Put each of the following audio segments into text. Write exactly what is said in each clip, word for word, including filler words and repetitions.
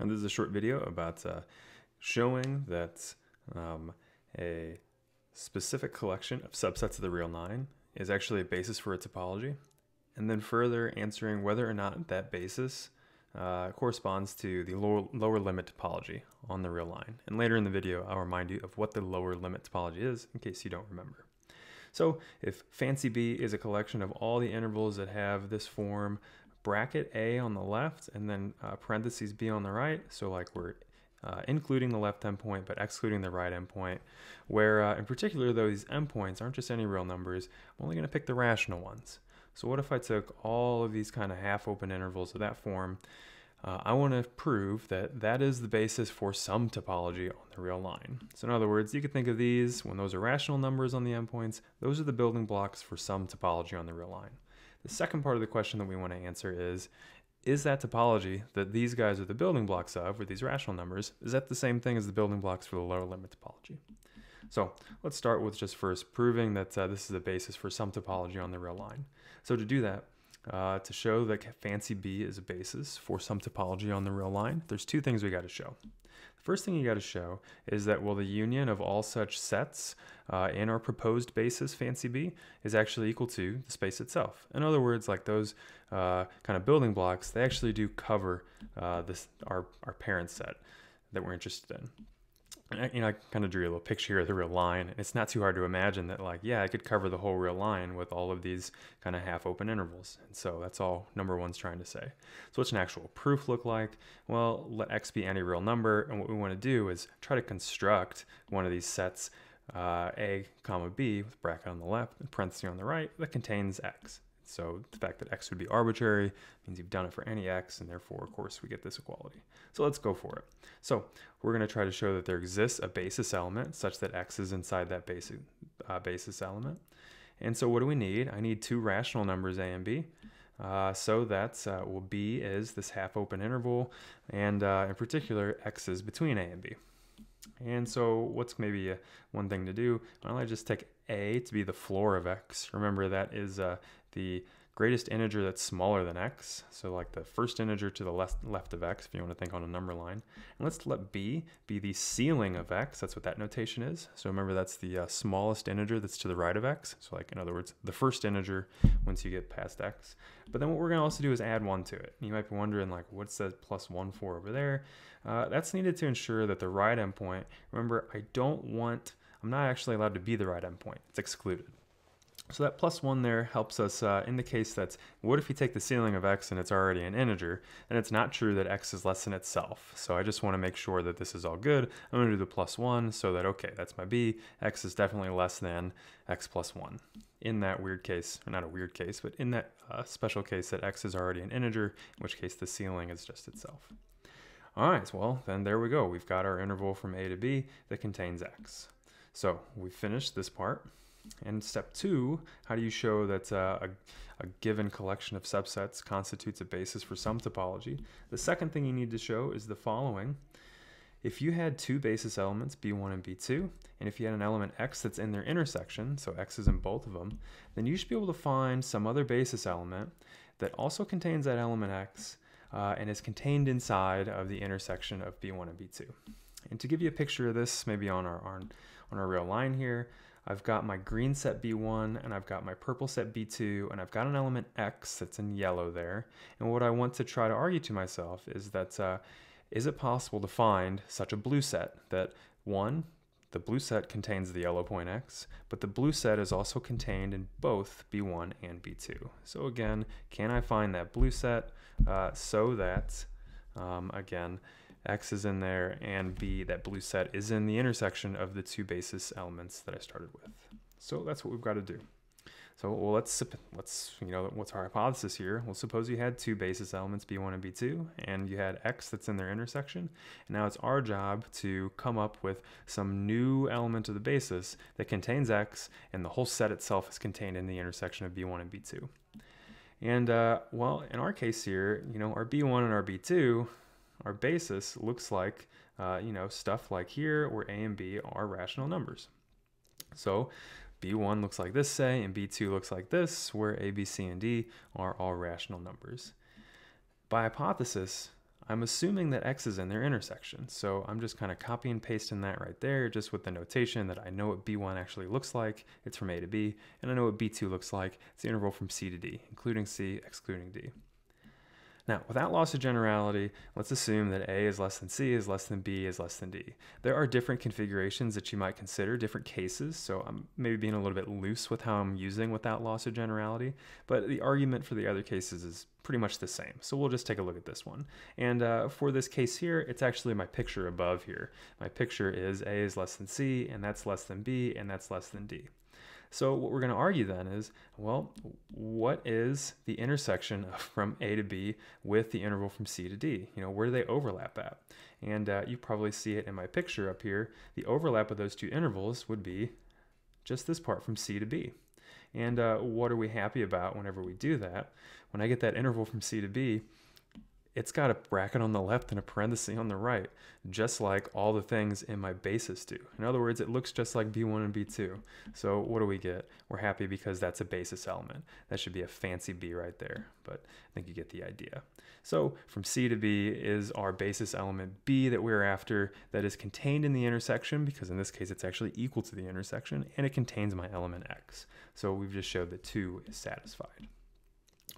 And this is a short video about uh, showing that um, a specific collection of subsets of the real nine is actually a basis for a topology, and then further answering whether or not that basis uh, corresponds to the lower, lower limit topology on the real line. And later in the video, I'll remind you of what the lower limit topology is in case you don't remember. So if Fancy B is a collection of all the intervals that have this form, bracket A on the left and then uh, parentheses B on the right, so like we're uh, including the left endpoint but excluding the right endpoint, where uh, in particular though these endpoints aren't just any real numbers, I'm only going to pick the rational ones. So what if I took all of these kind of half-open intervals of that form? Uh, I want to prove that that is the basis for some topology on the real line. So in other words, you could think of these, when those are rational numbers on the endpoints, those are the building blocks for some topology on the real line. The second part of the question that we want to answer is, is that topology that these guys are the building blocks of, with these rational numbers, is that the same thing as the building blocks for the lower limit topology? So let's start with just first proving that uh, this is the basis for some topology on the real line. So to do that, Uh, to show that Fancy B is a basis for some topology on the real line, there's two things we got to show. The first thing you got to show is that, well, the union of all such sets uh, in our proposed basis, Fancy B, is actually equal to the space itself. In other words, like those uh, kind of building blocks, they actually do cover uh, this our, our parent set that we're interested in. You know, I kind of drew a little picture here of the real line. It's not too hard to imagine that, like, yeah, I could cover the whole real line with all of these kind of half-open intervals. And so that's all number one's trying to say. So what's an actual proof look like? Well, let X be any real number. And what we want to do is try to construct one of these sets, uh, A comma B, with bracket on the left and parenthesis on the right, that contains X. So the fact that X would be arbitrary means you've done it for any X, and therefore, of course, we get this equality. So let's go for it. So we're going to try to show that there exists a basis element such that X is inside that basic, uh, basis element. And so what do we need? I need two rational numbers, A and B. Uh, so that's, uh, well, B is this half-open interval, and uh, in particular, X is between A and B. And so what's maybe uh, one thing to do? Why don't I just take A to be the floor of X? Remember, that is uh, the greatest integer that's smaller than X. So like the first integer to the left, left of X, if you want to think on a number line. And let's let B be the ceiling of X. That's what that notation is. So remember, that's the uh, smallest integer that's to the right of X. So like, in other words, the first integer once you get past X. But then what we're going to also do is add one to it. You might be wondering, like, what's that plus one for over there? Uh, that's needed to ensure that the right endpoint, remember, I don't want, I'm not actually allowed to be the right endpoint. It's excluded. So that plus one there helps us uh, in the case that's, what if you take the ceiling of X and it's already an integer, and it's not true that X is less than itself. So I just want to make sure that this is all good. I'm going to do the plus one so that, okay, that's my B. X is definitely less than X plus one. In that weird case, or not a weird case, but in that uh, special case that X is already an integer, in which case the ceiling is just itself. All right, well, then there we go. We've got our interval from A to B that contains X. So we finished this part. And step two, how do you show that uh, a, a given collection of subsets constitutes a basis for some topology? The second thing you need to show is the following. If you had two basis elements, B one and B two, and if you had an element X that's in their intersection, so X is in both of them, then you should be able to find some other basis element that also contains that element X uh, and is contained inside of the intersection of B one and B two. And to give you a picture of this, maybe on our, on, on our real line here, I've got my green set B one, and I've got my purple set B two, and I've got an element X that's in yellow there. And what I want to try to argue to myself is that, uh, is it possible to find such a blue set that, one, the blue set contains the yellow point X, but the blue set is also contained in both B one and B two. So again, can I find that blue set uh, so that, um, again, X is in there, and B, that blue set, is in the intersection of the two basis elements that I started with. So that's what we've got to do. So well, let's, let's, you know, what's our hypothesis here? Well, suppose you had two basis elements, B one and B two, and you had X that's in their intersection. And now it's our job to come up with some new element of the basis that contains X, and the whole set itself is contained in the intersection of B one and B two. And, uh, well, in our case here, you know, our B one and our B two, our basis looks like, uh, you know, stuff like here where A and B are rational numbers. So B one looks like this, say, and B two looks like this, where A, B, C, and D are all rational numbers. By hypothesis, I'm assuming that X is in their intersection. So I'm just kind of copy and pasting that right there, just with the notation that I know what B one actually looks like. It's from A to B, and I know what B two looks like. It's the interval from C to D, including C, excluding D. Now, without loss of generality, let's assume that A is less than C is less than B is less than D. There are different configurations that you might consider, different cases, so I'm maybe being a little bit loose with how I'm using without loss of generality, but the argument for the other cases is pretty much the same. So we'll just take a look at this one. And uh, for this case here, it's actually my picture above here. My picture is A is less than C, and that's less than B, and that's less than D. So what we're going to argue then is, well, what is the intersection from A to B with the interval from C to D? You know, where do they overlap at? And uh, you probably see it in my picture up here. The overlap of those two intervals would be just this part from C to B. And uh, what are we happy about whenever we do that? When I get that interval from C to B, it's got a bracket on the left and a parenthesis on the right, just like all the things in my basis do. In other words, it looks just like B one and B two. So what do we get? We're happy because that's a basis element. That should be a fancy B right there, but I think you get the idea. So from C to B is our basis element B that we're after that is contained in the intersection, because in this case it's actually equal to the intersection, and it contains my element X. So we've just showed that two is satisfied.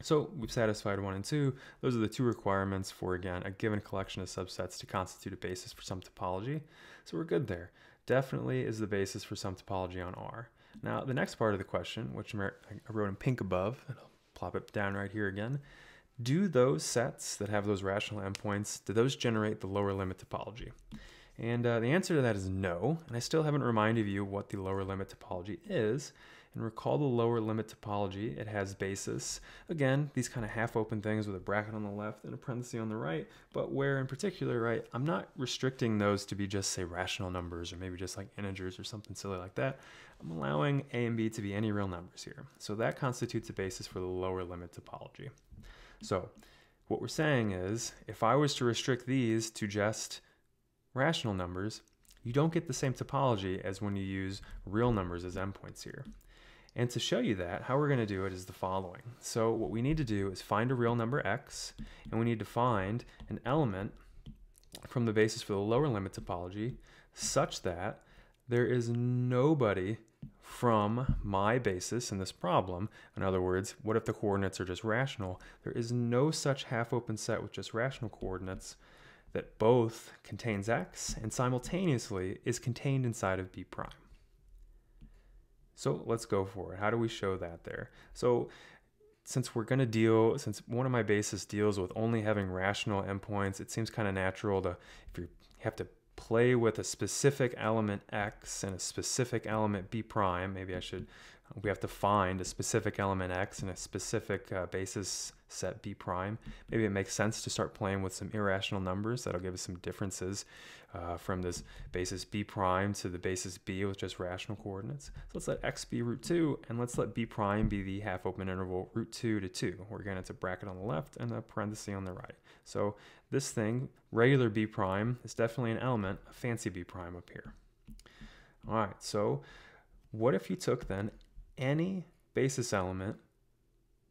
So we've satisfied one and two. Those are the two requirements for, again, a given collection of subsets to constitute a basis for some topology. So we're good there. Definitely is the basis for some topology on R. Now, the next part of the question, which I wrote in pink above, and I'll plop it down right here again. Do those sets that have those rational endpoints, do those generate the lower limit topology? And uh, the answer to that is no, and I still haven't reminded you what the lower limit topology is. And recall the lower limit topology, it has basis. Again, these kind of half-open things with a bracket on the left and a parenthesis on the right, but where in particular, right, I'm not restricting those to be just, say, rational numbers or maybe just like integers or something silly like that. I'm allowing A and B to be any real numbers here. So that constitutes a basis for the lower limit topology. So what we're saying is, if I was to restrict these to just rational numbers, you don't get the same topology as when you use real numbers as endpoints here. And to show you that, how we're going to do it is the following. So what we need to do is find a real number X, and we need to find an element from the basis for the lower limit topology such that there is nobody from my basis in this problem. In other words, what if the coordinates are just rational? There is no such half-open set with just rational coordinates that both contains X and simultaneously is contained inside of B prime. So let's go for it. How do we show that there? So since we're going to deal, since one of my bases deals with only having rational endpoints, it seems kind of natural to, if you have to play with a specific element X and a specific element B prime, maybe I should, we have to find a specific element X and a specific uh, basis set B prime. Maybe it makes sense to start playing with some irrational numbers. That'll give us some differences uh, from this basis B prime to the basis B with just rational coordinates. So let's let X be root two, and let's let B prime be the half open interval root two to two. We're going to have a bracket on the left and a parenthesis on the right. So this thing, regular B prime, is definitely an element, a fancy B prime up here. All right, so what if you took then any basis element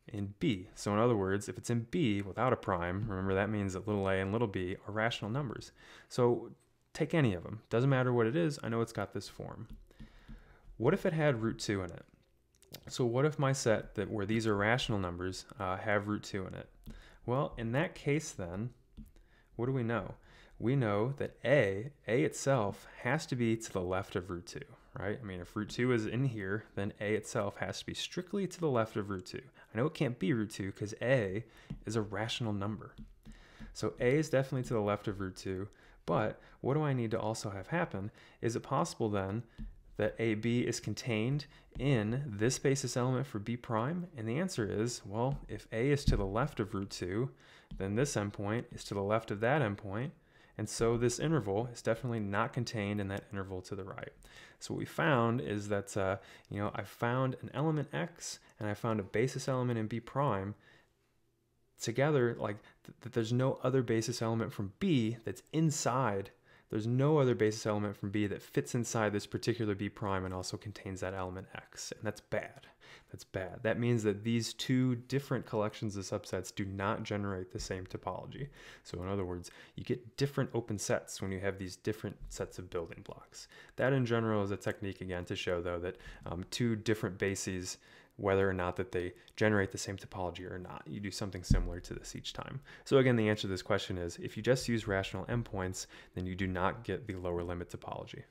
in B? So in other words, if it's in B without a prime, remember that means that little a and little b are rational numbers. So take any of them. Doesn't matter what it is. I know it's got this form. What if it had root two in it? So what if my set that where these are rational numbers uh, have root two in it? Well, in that case then, what do we know? We know that a, a itself has to be to the left of root two. Right? I mean, if root two is in here, then A itself has to be strictly to the left of root two. I know it can't be root two because A is a rational number. So A is definitely to the left of root two, but what do I need to also have happen? Is it possible then that A B is contained in this basis element for B prime? And the answer is, well, if A is to the left of root two, then this endpoint is to the left of that endpoint. And so this interval is definitely not contained in that interval to the right. So what we found is that, uh, you know, I found an element X and I found a basis element in B prime together, like th that there's no other basis element from B that's inside There's no other basis element from B that fits inside this particular B prime and also contains that element X, and that's bad. That's bad. That means that these two different collections of subsets do not generate the same topology. So in other words, you get different open sets when you have these different sets of building blocks. That in general is a technique, again, to show though that um, two different bases, whether or not that they generate the same topology or not. You do something similar to this each time. So again, the answer to this question is, if you just use rational endpoints, then you do not get the lower limit topology.